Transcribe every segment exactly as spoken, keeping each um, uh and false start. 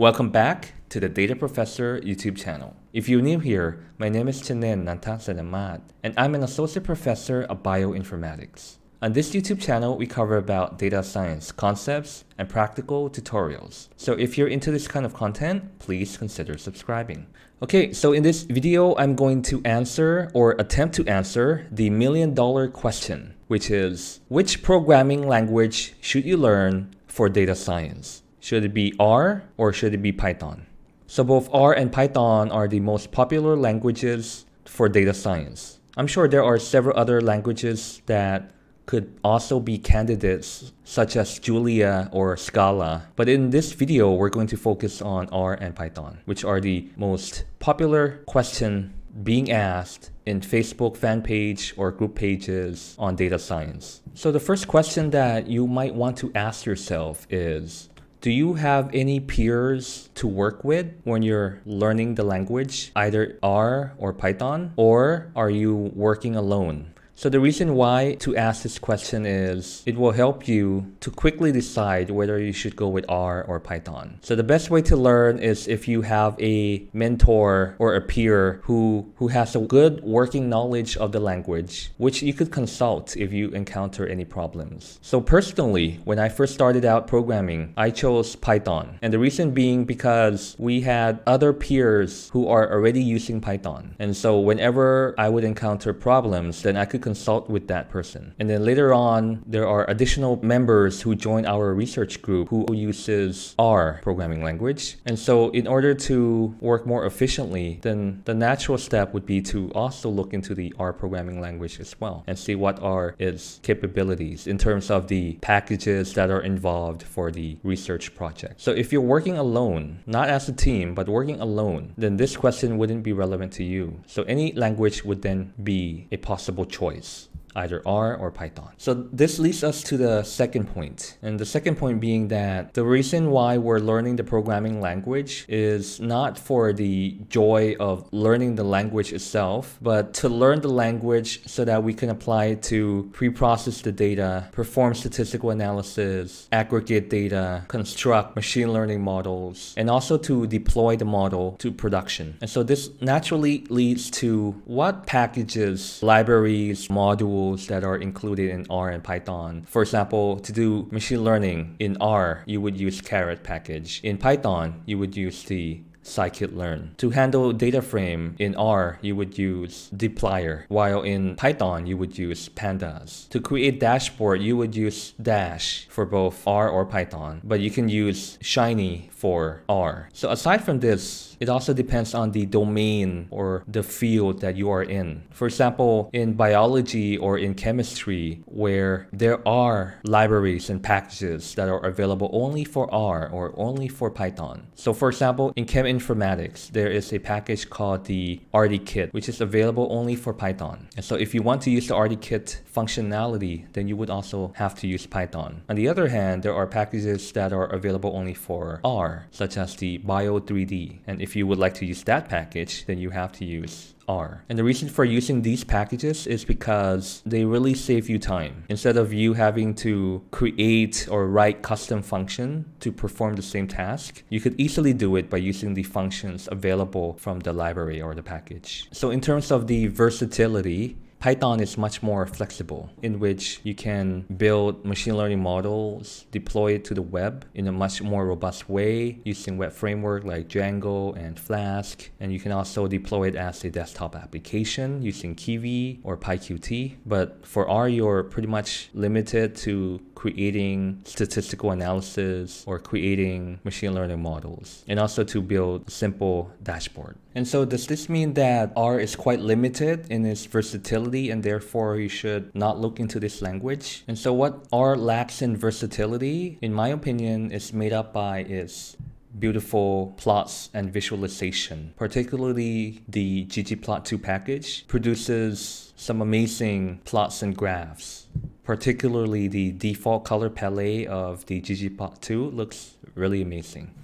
Welcome back to the Data Professor YouTube channel. If you're new here, my name is Chanin Nantasenamat, and I'm an Associate Professor of Bioinformatics. On this YouTube channel, we cover about data science concepts and practical tutorials. So if you're into this kind of content, please consider subscribing. Okay, so in this video, I'm going to answer or attempt to answer the million dollar question, which is, which programming language should you learn for data science? Should it be R or should it be Python? So both R and Python are the most popular languages for data science. I'm sure there are several other languages that could also be candidates such as Julia or Scala. But in this video, we're going to focus on R and Python, which are the most popular question being asked in Facebook fan page or group pages on data science. So the first question that you might want to ask yourself is, do you have any peers to work with when you're learning the language, either R or Python, or are you working alone? So the reason why to ask this question is it will help you to quickly decide whether you should go with R or Python. So the best way to learn is if you have a mentor or a peer who, who has a good working knowledge of the language, which you could consult if you encounter any problems. So personally, when I first started out programming, I chose Python. And the reason being because we had other peers who are already using Python. And so whenever I would encounter problems, then I could consult with that person. And then later on, there are additional members who join our research group who uses R programming language. And so in order to work more efficiently, then the natural step would be to also look into the R programming language as well and see what are its capabilities in terms of the packages that are involved for the research project. So if you're working alone, not as a team, but working alone, then this question wouldn't be relevant to you. So any language would then be a possible choice. choice, either R or Python. So this leads us to the second point. And the second point being that the reason why we're learning the programming language is not for the joy of learning the language itself, but to learn the language so that we can apply it to pre-process the data, perform statistical analysis, aggregate data, construct machine learning models, and also to deploy the model to production. And so this naturally leads to what packages, libraries, modules, that are included in R and Python. For example, to do machine learning in R, you would use caret package. In Python, you would use the scikit-learn. To handle data frame in R, you would use dplyr, while in Python, you would use pandas. To create dashboard, you would use dash for both R or Python, but you can use shiny for R. So aside from this, it also depends on the domain or the field that you are in. For example, in biology or in chemistry, where there are libraries and packages that are available only for R or only for Python. So for example, in chem informatics, there is a package called the RDKit, which is available only for Python. And so if you want to use the RDKit functionality, then you would also have to use Python. On the other hand, there are packages that are available only for R, such as the Bio three D. And if you would like to use that package, then you have to use R. And the reason for using these packages is because they really save you time. Instead of you having to create or write custom function to perform the same task, you could easily do it by using the functions available from the library or the package. So in terms of the versatility, Python is much more flexible, in which you can build machine learning models, deploy it to the web in a much more robust way using web framework like Django and Flask. And you can also deploy it as a desktop application using Kivy or PyQT. But for R, you're pretty much limited to creating statistical analysis or creating machine learning models, and also to build a simple dashboard. And so does this mean that R is quite limited in its versatility and therefore you should not look into this language? And so what R lacks in versatility, in my opinion, is made up by its beautiful plots and visualization. Particularly the ggplot two package produces some amazing plots and graphs. Particularly the default color palette of the ggplot two looks really amazing.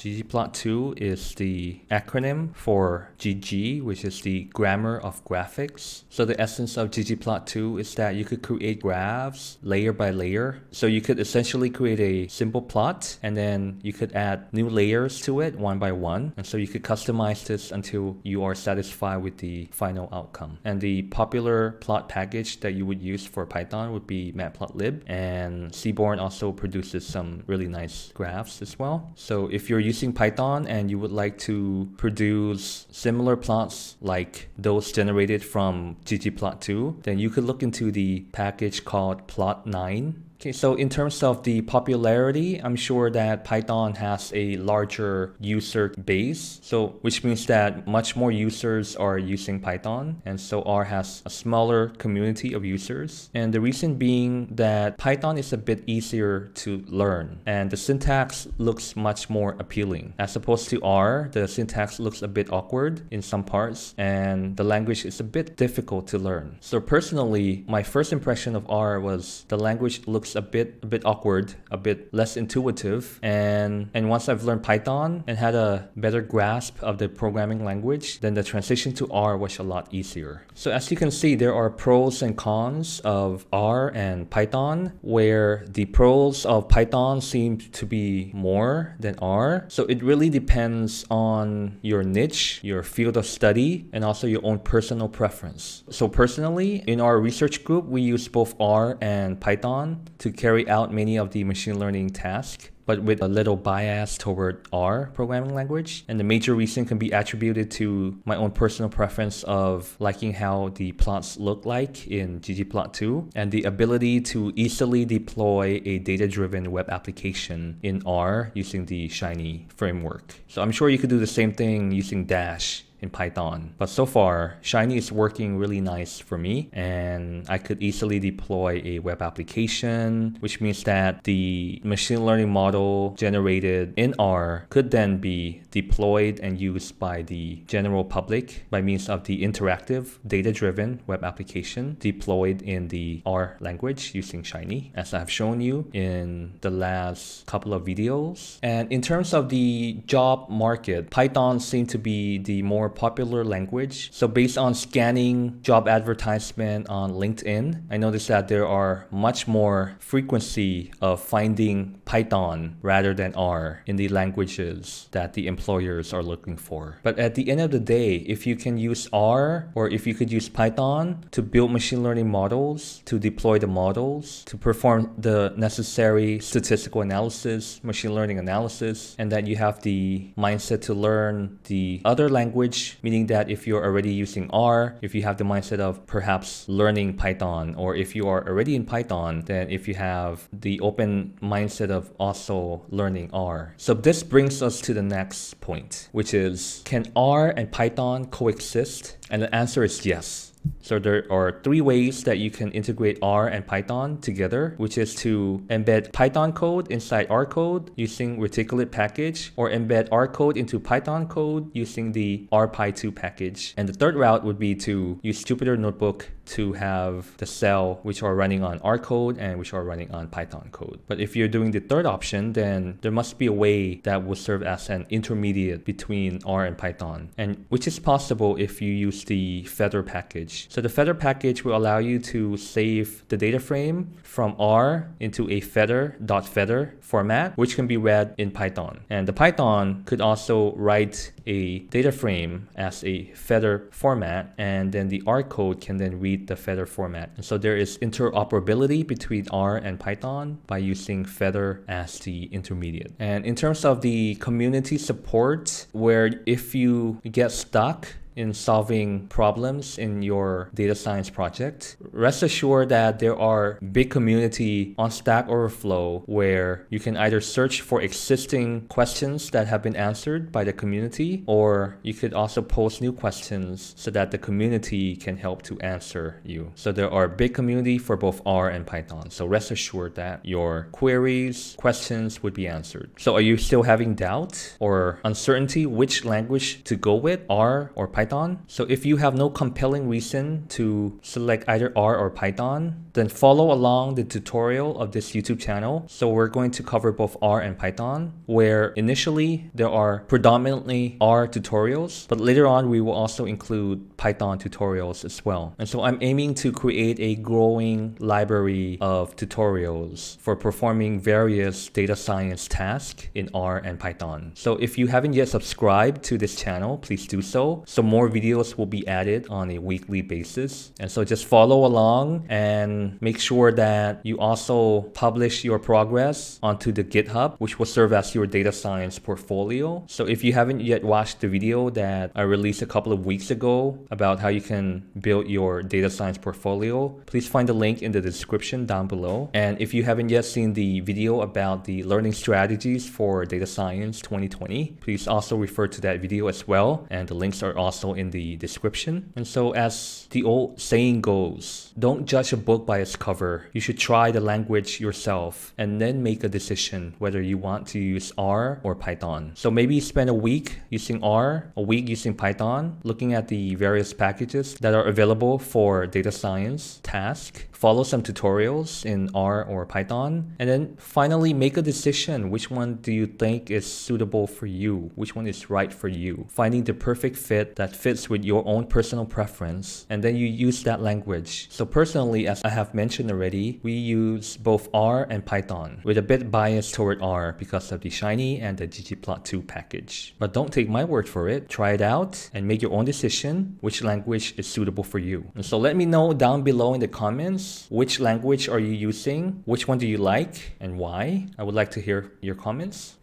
ggplot two is the acronym for G G, which is the grammar of graphics. So the essence of ggplot two is that you could create graphs layer by layer. So you could essentially create a simple plot, and then you could add new layers to it one by one. And so you could customize this until you are satisfied with the final outcome. And the popular plot package that you would use for Python would be Matplotlib, and Seaborn also produces some really nice graphs as well. So if you're using Python and you would like to produce similar plots like those generated from ggplot two, then you could look into the package called plotnine. Okay, so in terms of the popularity, I'm sure that Python has a larger user base, so which means that much more users are using Python, and so R has a smaller community of users. And the reason being that Python is a bit easier to learn, and the syntax looks much more appealing. As opposed to R, the syntax looks a bit awkward in some parts, and the language is a bit difficult to learn. So personally, my first impression of R was the language looks a bit a bit awkward, a bit less intuitive, and and once I've learned Python and had a better grasp of the programming language, then the transition to R was a lot easier. So as you can see, there are pros and cons of R and Python, where the pros of Python seem to be more than R. So it really depends on your niche, your field of study, and also your own personal preference. So personally, in our research group, we use both R and Python to carry out many of the machine learning tasks, but with a little bias toward R programming language. And the major reason can be attributed to my own personal preference of liking how the plots look like in ggplot two, and the ability to easily deploy a data-driven web application in R using the Shiny framework. So I'm sure you could do the same thing using Dash in Python. But so far, Shiny is working really nice for me, and I could easily deploy a web application, which means that the machine learning model generated in R could then be deployed and used by the general public by means of the interactive, data-driven web application deployed in the R language using Shiny, as I've shown you in the last couple of videos. And in terms of the job market, Python seems to be the more popular language. So based on scanning job advertisement on LinkedIn, I noticed that there are much more frequency of finding Python rather than R in the languages that the employers are looking for. But at the end of the day, if you can use R, or if you could use Python to build machine learning models, to deploy the models, to perform the necessary statistical analysis, machine learning analysis, and that you have the mindset to learn the other language, meaning that if you're already using R, if you have the mindset of perhaps learning Python, or if you are already in Python, then if you have the open mindset of also learning R. So this brings us to the next point, which is, can R and Python coexist? And the answer is yes. So there are three ways that you can integrate R and Python together, which is to embed Python code inside R code using reticulate package, or embed R code into Python code using the R P Y two package. And the third route would be to use Jupyter Notebook to have the cell which are running on R code and which are running on Python code. But if you're doing the third option, then there must be a way that will serve as an intermediate between R and Python, and which is possible if you use the feather package. So the feather package will allow you to save the data frame from R into a feather.feather format, which can be read in Python. And the Python could also write a data frame as a feather format, and then the R code can then read the feather format. And so there is interoperability between R and Python by using feather as the intermediate. And in terms of the community support, where if you get stuck in solving problems in your data science project, rest assured that there are big community on Stack Overflow where you can either search for existing questions that have been answered by the community, or you could also post new questions so that the community can help to answer you. So there are big community for both R and Python. So rest assured that your queries, questions would be answered. So are you still having doubt or uncertainty which language to go with, R or Python? Python. So if you have no compelling reason to select either R or Python, then follow along the tutorial of this YouTube channel. So we're going to cover both R and Python, where initially there are predominantly R tutorials, but later on we will also include Python tutorials as well. And so I'm aiming to create a growing library of tutorials for performing various data science tasks in R and Python. So if you haven't yet subscribed to this channel, please do so. So more videos will be added on a weekly basis. And so just follow along and make sure that you also publish your progress onto the GitHub, which will serve as your data science portfolio. So if you haven't yet watched the video that I released a couple of weeks ago about how you can build your data science portfolio, please find the link in the description down below. And if you haven't yet seen the video about the learning strategies for data science twenty twenty, please also refer to that video as well. And the links are also in the description. And so as the old saying goes, don't judge a book by its cover. You should try the language yourself and then make a decision whether you want to use R or Python. So maybe spend a week using R, a week using Python, looking at the various packages that are available for data science task. Follow some tutorials in R or Python, and then finally make a decision. Which one do you think is suitable for you? Which one is right for you? Finding the perfect fit that fits with your own personal preference, and then you use that language. So personally, as I have mentioned already, we use both R and Python with a bit bias toward R because of the Shiny and the ggplot two package. But don't take my word for it. Try it out and make your own decision which language is suitable for you. And so let me know down below in the comments, which language are you using? Which one do you like and why? I would like to hear your comments.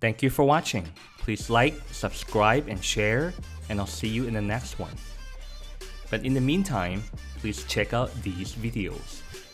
Thank you for watching. Please like, subscribe, and share, and I'll see you in the next one. But in the meantime, please check out these videos.